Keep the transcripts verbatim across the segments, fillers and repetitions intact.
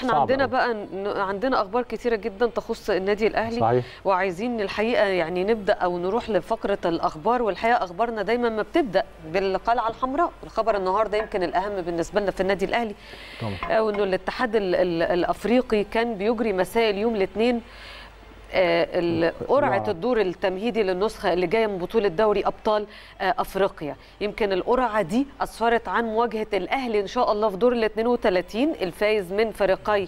احنا عندنا أوي. بقى عندنا اخبار كثيره جدا تخص النادي الاهلي. صحيح. وعايزين الحقيقه يعني نبدا او نروح لفقره الاخبار، والحقيقه اخبارنا دايما ما بتبدا بالقلعه الحمراء. الخبر النهارده يمكن الاهم بالنسبه لنا في النادي الاهلي او انه الاتحاد ال ال الافريقي كان بيجري مساء اليوم الاثنين قرعة الدور التمهيدي للنسخة اللي جاية من بطولة دوري أبطال أفريقيا. يمكن القرعة دي أسفرت عن مواجهة الأهلي إن شاء الله في دور ال اثنين وثلاثين الفايز من فريقي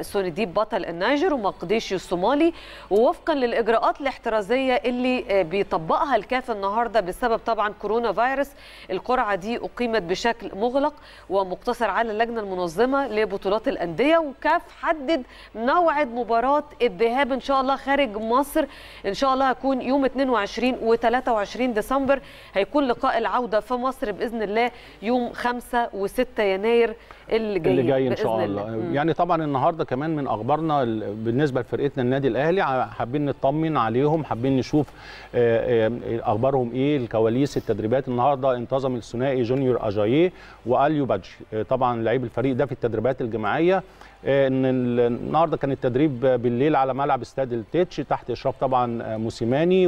سوني ديب بطل النيجر ومقديشي الصومالي، ووفقا للإجراءات الاحترازية اللي بيطبقها الكاف النهاردة بسبب طبعا كورونا فيروس. القرعة دي أقيمت بشكل مغلق ومقتصر على اللجنة المنظمة لبطولات الأندية، وكاف حدد موعد مباراة الذهاب إن شاء الله خارج مصر. إن شاء الله هيكون يوم اثنين وعشرين وثلاثة وعشرين ديسمبر، هيكون لقاء العودة في مصر بإذن الله يوم خمسة وستة يناير اللي جاي, اللي جاي إن شاء الله. الله. يعني طبعا النهارده كمان من اخبارنا بالنسبه لفرقتنا النادي الاهلي، حابين نطمن عليهم، حابين نشوف اخبارهم ايه، الكواليس التدريبات. النهارده انتظم الثنائي جونيور اجايي واليو بادجي طبعا لعيب الفريق ده في التدريبات الجماعيه. ان النهارده كان التدريب بالليل على ملعب استاد التيتش تحت اشراف طبعا موسيماني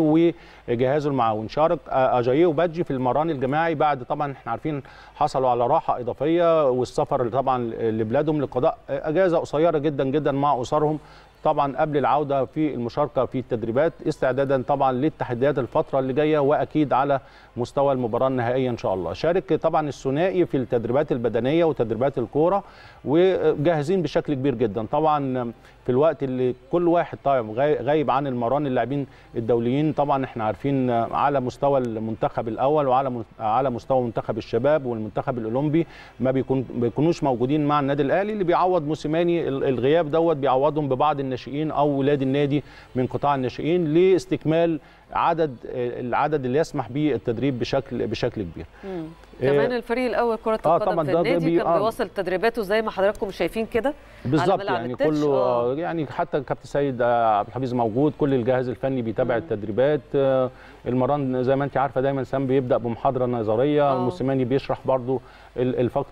وجهازه المعاون. شارك اجايي وبادجي في المران الجماعي بعد طبعا احنا عارفين حصلوا على راحه اضافيه والسفر طبعا لبلادهم لقضاء اجازه قصيره جدا جدا مع اسرهم طبعا قبل العوده في المشاركه في التدريبات، استعدادا طبعا للتحديات الفتره اللي جايه واكيد على مستوى المباراه النهائيه ان شاء الله. شارك طبعا الثنائي في التدريبات البدنيه وتدريبات الكوره وجاهزين بشكل كبير جدا طبعا في الوقت اللي كل واحد طيب غايب عن المران. اللاعبين الدوليين طبعا احنا عارفين على مستوى المنتخب الاول وعلى على مستوى منتخب الشباب والمنتخب الاولمبي ما بيكون بيكونوش موجودين مع النادي الاهلي، اللي بيعوض موسيماني الغياب دوت بيعوضهم ببعض الناشئين او ولاد النادي من قطاع الناشئين لاستكمال عدد العدد اللي يسمح به التدريب بشكل بشكل كبير. مم. كمان الفريق الاول كره آه القدم في النادي بي... كان بيواصل تدريباته زي ما حضراتكم شايفين كده بالظبط، يعني كله آه. يعني حتى كابتن سيد عبد الحفيظ موجود، كل الجهاز الفني بيتابع التدريبات. آه المران زي ما انت عارفه دايما سام بيبدا بمحاضره نظريه، موسيماني بيشرح برضو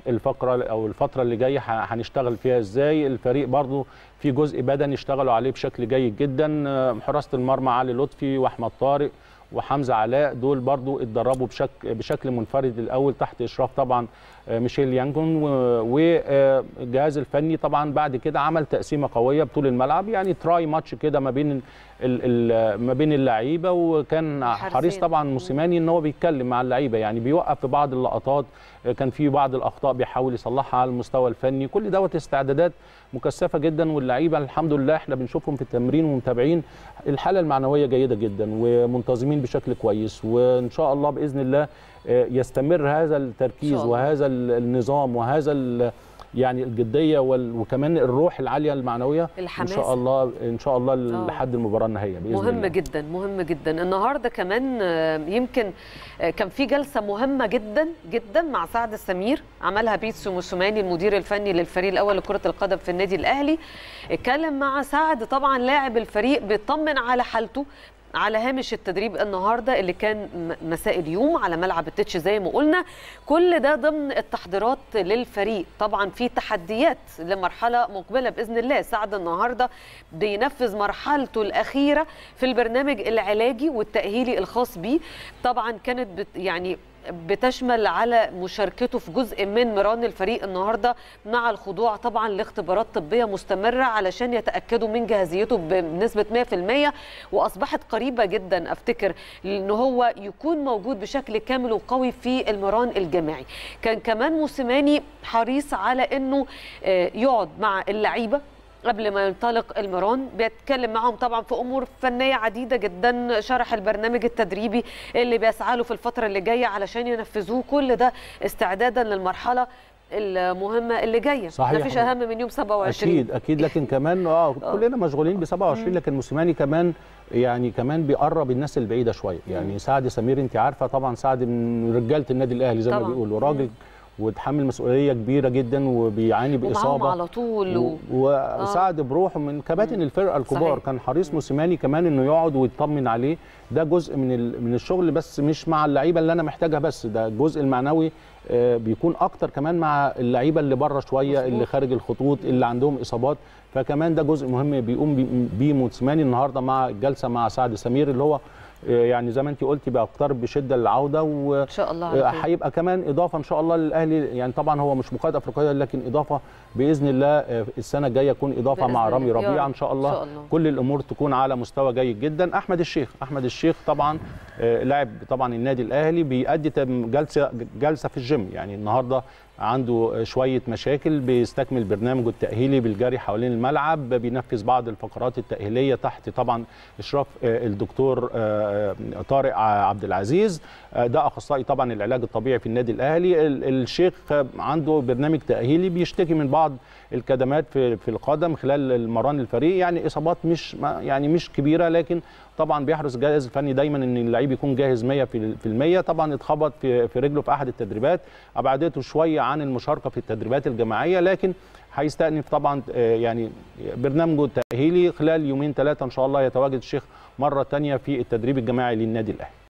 الفقره او الفتره اللي جايه هنشتغل فيها ازاي. الفريق برضو في جزء بدني اشتغلوا عليه بشكل جيد جدا. آه حراسه المرمى علي لطفي واحمد طارق وحمزه علاء دول برضو اتدربوا بشكل بشكل منفرد الاول تحت اشراف طبعا ميشيل يانجون، والجهاز الفني طبعا بعد كده عمل تقسيمه قويه بطول الملعب، يعني تراي ماتش كده ما بين ما بين اللعيبه. وكان حريص طبعا موسيماني ان هو بيتكلم مع اللعيبه، يعني بيوقف في بعض اللقطات، كان في بعض الاخطاء بيحاول يصلحها على المستوى الفني. كل دوت استعدادات مكثفه جدا، واللعيبه الحمد لله احنا بنشوفهم في التمرين ومتابعين الحاله المعنويه جيده جدا ومنتظمين بشكل كويس. وان شاء الله باذن الله يستمر هذا التركيز وهذا النظام وهذا يعني الجديه وكمان الروح العاليه المعنويه الحماس. ان شاء الله ان شاء الله لحد المباراه النهائيه باذن الله. مهم جدا مهم جدا. النهارده كمان يمكن كان في جلسه مهمه جدا جدا مع سعد السمير عملها بيتسو موسيماني المدير الفني للفريق الاول لكره القدم في النادي الاهلي. اتكلم مع سعد طبعا لاعب الفريق بيطمن على حالته على هامش التدريب النهارده اللي كان مساء اليوم على ملعب التتش زي ما قلنا. كل ده ضمن التحضيرات للفريق. طبعا في تحديات لمرحله مقبله باذن الله. سعد النهارده بينفذ مرحلته الاخيره في البرنامج العلاجي والتاهيلي الخاص بيه. طبعا كانت بت يعني بتشمل على مشاركته في جزء من مران الفريق النهارده مع الخضوع طبعا لاختبارات طبيه مستمره علشان يتاكدوا من جاهزيته بنسبه مئة في المئة، واصبحت قريبه جدا افتكر ان هو يكون موجود بشكل كامل وقوي في المران الجماعي. كان كمان موسيماني حريص على انه يقعد مع اللعيبه قبل ما ينطلق المران، بيتكلم معهم طبعا في امور فنيه عديده جدا، شرح البرنامج التدريبي اللي بيسعى له في الفتره اللي جايه علشان ينفذوه. كل ده استعدادا للمرحله المهمه اللي جايه. صحيح مفيش اهم من يوم سبعة وعشرين. اكيد اكيد. لكن كمان اه كلنا مشغولين ب سبعة وعشرين، لكن موسيماني كمان يعني كمان بيقرب الناس البعيده شويه. يعني سعد سمير انت عارفه طبعا سعد من رجاله النادي الاهلي زي ما بيقولوا، راجل وتحمل مسؤوليه كبيره جدا وبيعاني باصابه على طول و... وسعد بروحه من كباتن الفرقه الكبار. صحيح. كان حريص موسيماني كمان انه يقعد ويطمن عليه. ده جزء من ال... من الشغل، بس مش مع اللعيبه اللي انا محتاجها بس، ده الجزء المعنوي بيكون اكتر كمان مع اللعيبه اللي بره شويه. مصبوط. اللي خارج الخطوط، اللي عندهم اصابات، فكمان ده جزء مهم بيقوم بيه موسيماني النهارده مع الجلسه مع سعد سمير، اللي هو يعني زي ما انت قلتي بيقترب بشده للعوده، وان شاء الله هيبقى كمان اضافه ان شاء الله للاهلي. يعني طبعا هو مش بقاعده افريقيه، لكن اضافه باذن الله السنه الجايه تكون اضافه مع رامي ربيعه ان شاء الله. كل الامور تكون على مستوى جيد جدا. احمد الشيخ احمد الشيخ طبعا لاعب طبعا النادي الاهلي، بيأدي جلسه جلسه في الجيم. يعني النهارده عنده شويه مشاكل، بيستكمل برنامجه التاهيلي بالجري حوالين الملعب، بينفذ بعض الفقرات التاهيليه تحت طبعا اشراف الدكتور طارق عبد العزيز، ده اخصائي طبعا العلاج الطبيعي في النادي الاهلي. الشيخ عنده برنامج تاهيلي، بيشتكي من بعض الكدمات في في القدم خلال المران الفريق، يعني اصابات مش يعني مش كبيره، لكن طبعا بيحرص الجهاز الفني دايما ان اللعيب يكون جاهز مية في المية. طبعا اتخبط في في رجله في احد التدريبات، ابعدته شويه عن المشاركه في التدريبات الجماعيه، لكن هيستأنف طبعا يعني برنامجه التأهيلي خلال يومين ثلاثه ان شاء الله. يتواجد الشيخ مره ثانيه في التدريب الجماعي للنادي الاهلي.